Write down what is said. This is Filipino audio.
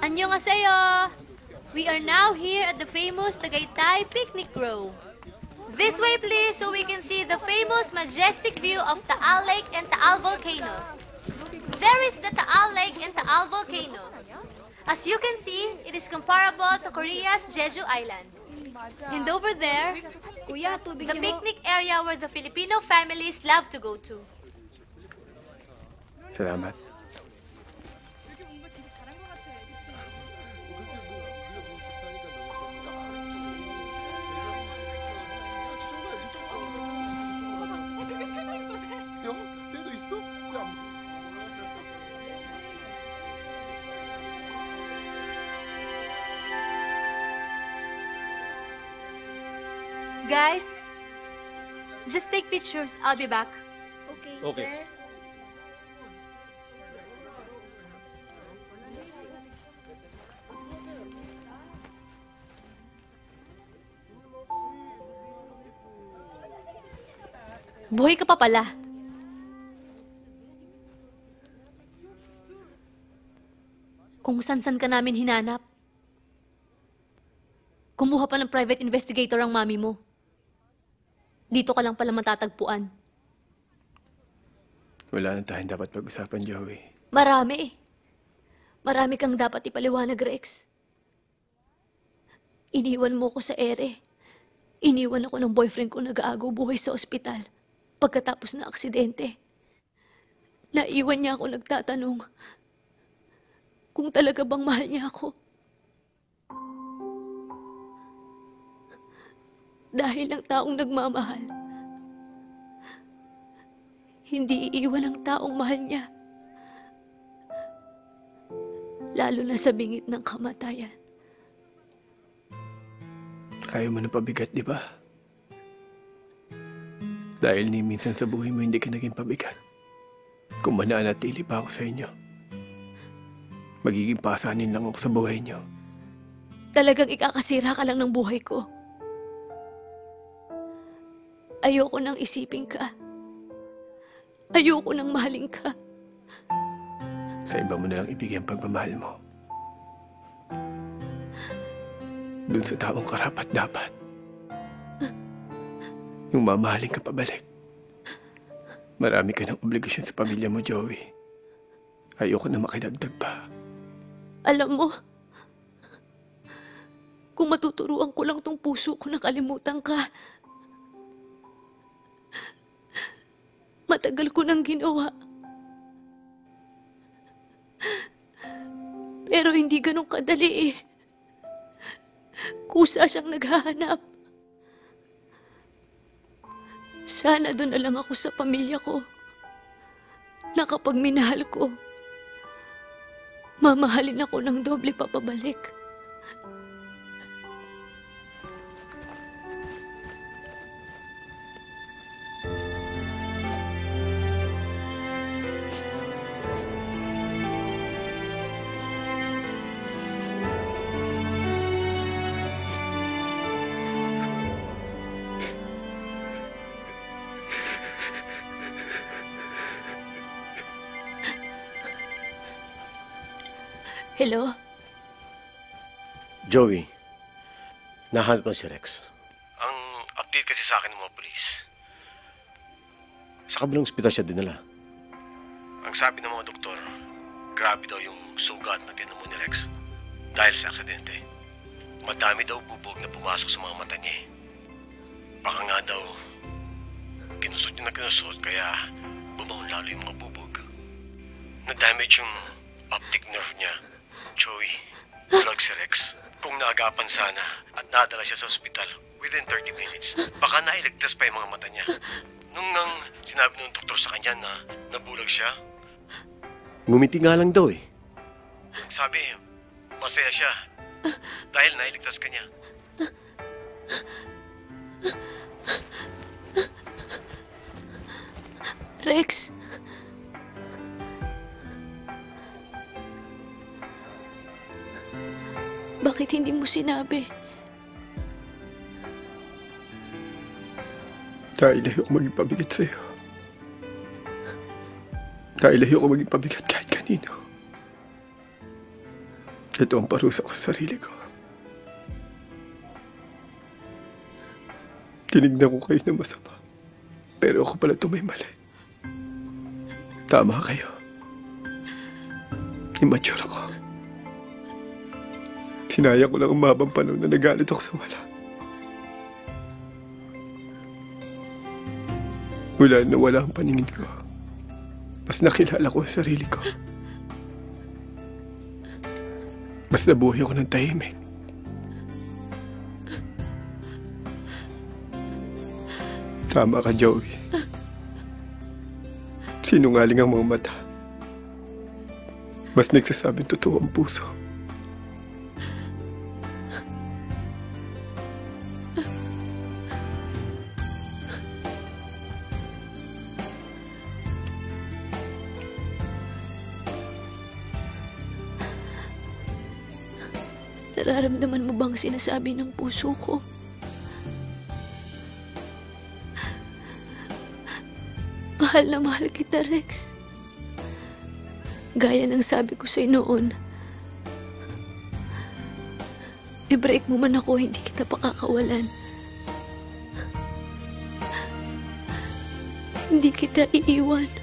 Annyeonghaseyo! We are now here at the famous Tagaytay Picnic Grove. This way please so we can see the famous majestic view of Taal Lake and Taal Volcano. There is the Taal Lake and Taal Volcano. As you can see, it is comparable to Korea's Jeju Island. And over there, the picnic area where the Filipino families love to go to. Salamat. Guys, just take pictures. I'll be back. Okay. Buhay ka pa pala. Kung san-san ka namin hinanap, kumuha pa ng private investigator ang mami mo. Dito ka lang pala matatagpuan. Wala na tayong dapat pag-usapan, Joey. Marami. Marami kang dapat ipaliwanag, Rex. Iniwan mo ko sa ere. Iniwan ako ng boyfriend ko nag-aagaw buhay sa ospital pagkatapos na aksidente. Naiwan niya ako nagtatanong kung talaga bang mahal niya ako. Dahil ang taong nagmamahal, hindi iiwan ang taong mahal niya. Lalo na sa bingit ng kamatayan. Ayaw mo na pabigat, di ba? Dahil ni minsan sa buhay mo hindi ka naging pabigat. Kung mananatili pa ako sa inyo, magiging pasanin lang ako sa buhay niyo. Talagang ikakasira ka lang ng buhay ko. Ayoko nang isipin ka. Ayoko nang mahalin ka. Sa iba mo na lang ibigay ang pagmamahal mo. Doon sa taong karapat-dapat. Yung mamahalin ka pabalik. Marami ka ng obligasyon sa pamilya mo, Joey. Ayoko na makidagdag pa. Alam mo, kung matuturuan ko lang tong puso ko na kalimutan ka, matagal ko nang ginawa. Pero hindi ganun kadali eh. Kusa siyang naghahanap. Sana doon na lang ako sa pamilya ko. Na kapag minahal ko, mamahalin ako ng doble papabalik. Hello? Joey, nahanap ko si Rex. Ang update kasi sa akin ng mga polis, sa kabilang ospital siya dinala. Ang sabi ng mga doktor, grabe daw yung sugat na tinamo ni Rex dahil sa aksidente. Madami daw bubog na pumasok sa mga mata niya. Baka nga daw, kinusot niya na kinusot kaya bumaon lalo yung mga bubog. Na-damage yung optic nerve niya. Joey, vlog si Rex. Kung naagapan sana at nadala siya sa ospital within 30 minutes, baka nailigtas pa yung mga mata niya. Nung sinabi ng doktor sa kanya na nabulag siya, ngumiti nga lang daw eh. Sabi, masaya siya dahil nailigtas ka niya. Rex! Bakit hindi mo sinabi? Dahil ayoko maging pabigat sa'yo. Dahil ayoko maging pabigat kahit kanino. Ito ang parusa ko sa sarili ko. Tinignan ko kayo na masama. Pero ako pala ito may mali. Tama kayo. Immature ako. Tinaya ko lang ang mabang panahon na nagalit ako sa wala. Mula na wala ang paningin ko, mas nakilala ko ang sarili ko. Mas nabuhay ako ng tahimik. Tama ka, Joey. Sinungaling ang mga mata. Mas nagsasabing totoo ang puso. Nararamdaman mo bang sinasabi ng puso ko? Mahal na mahal kita, Rex. Gaya ng sabi ko sa'yo noon, i-break mo man ako, hindi kita pakakawalan. Hindi kita iiwan.